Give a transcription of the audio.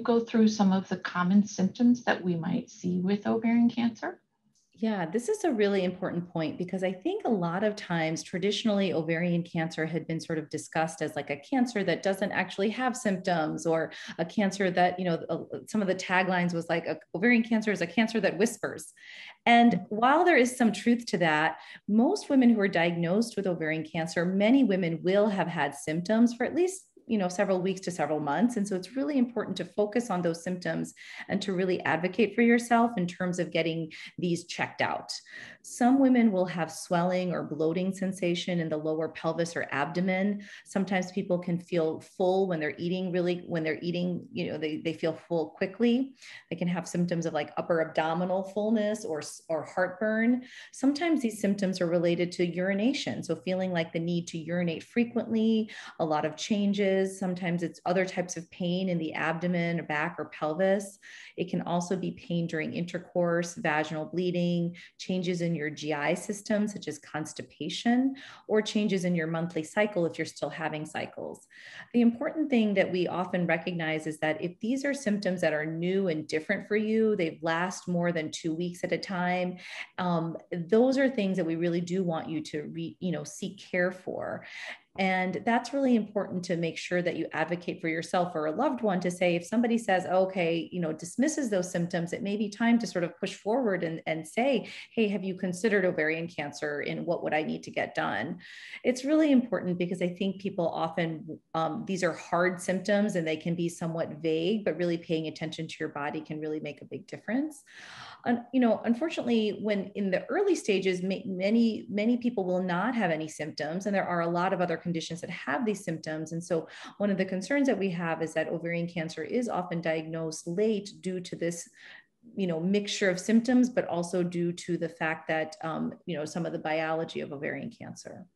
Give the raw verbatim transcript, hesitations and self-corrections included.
you go through some of the common symptoms that we might see with ovarian cancer? Yeah, this is a really important point because I think a lot of times traditionally ovarian cancer had been sort of discussed as like a cancer that doesn't actually have symptoms, or a cancer that, you know, some of the taglines was like ovarian cancer is a cancer that whispers. And while there is some truth to that, most women who are diagnosed with ovarian cancer, many women will have had symptoms for at least you know, several weeks to several months. And so it's really important to focus on those symptoms and to really advocate for yourself in terms of getting these checked out. Some women will have swelling or bloating sensation in the lower pelvis or abdomen. Sometimes people can feel full when they're eating, really, when they're eating, you know, they, they feel full quickly. They can have symptoms of like upper abdominal fullness or, or heartburn. Sometimes these symptoms are related to urination. So feeling like the need to urinate frequently, a lot of changes. Sometimes it's other types of pain in the abdomen or back or pelvis. It can also be pain during intercourse, vaginal bleeding, changes in your G I system, such as constipation, or changes in your monthly cycle if you're still having cycles. The important thing that we often recognize is that if these are symptoms that are new and different for you, they last more than two weeks at a time, um, those are things that we really do want you to re, you know, seek care for. And that's really important to make sure that you advocate for yourself or a loved one to say, if somebody says, oh, okay, you know, dismisses those symptoms, it may be time to sort of push forward and, and say, hey, have you considered ovarian cancer and what would I need to get done? It's really important because I think people often, um, these are hard symptoms and they can be somewhat vague, but really paying attention to your body can really make a big difference. Um, you know, unfortunately, when in the early stages, many, many people will not have any symptoms, and there are a lot of other conditions that have these symptoms. And so one of the concerns that we have is that ovarian cancer is often diagnosed late due to this, you know, mixture of symptoms, but also due to the fact that, um, you know, some of the biology of ovarian cancer.